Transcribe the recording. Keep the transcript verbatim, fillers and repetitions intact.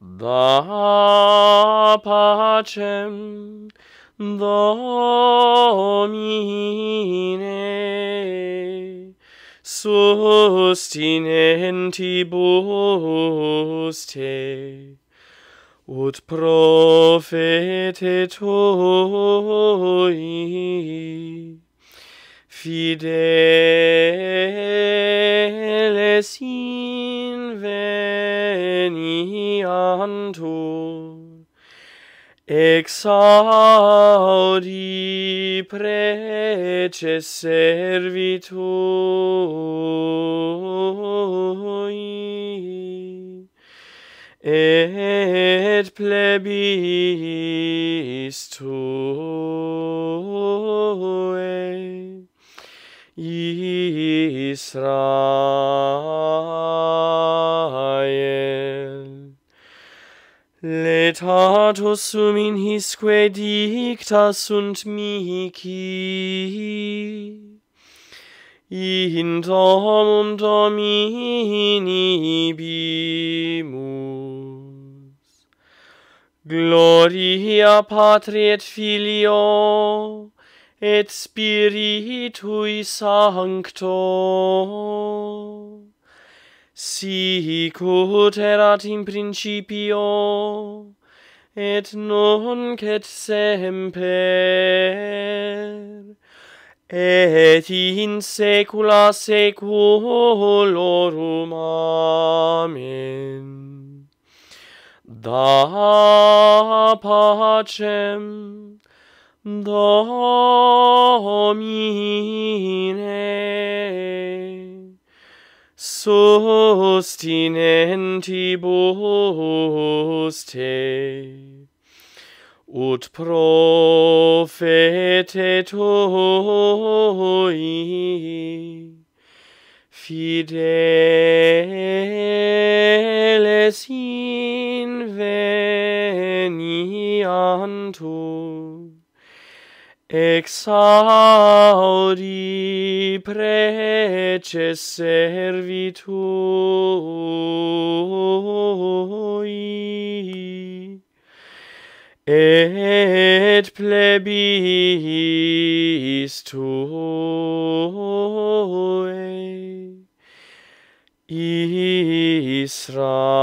Da pacem Domine sustinentibus te ut profete tui fideles inveniantur, exaudi preces servitui, et plebis tuae Israel. Letatus sum in hisque dicta sunt mihi, in domum dominibimus. Gloria Patri et Filio et Spiritui Sancto, sic ut erat in principio, et nunc et semper, et in saecula saeculorum. Amen. Da pacem Domine sustinentibus te ut profete tui fideles inveniantur, exaudi preces servitui, et plebis tuae Israel.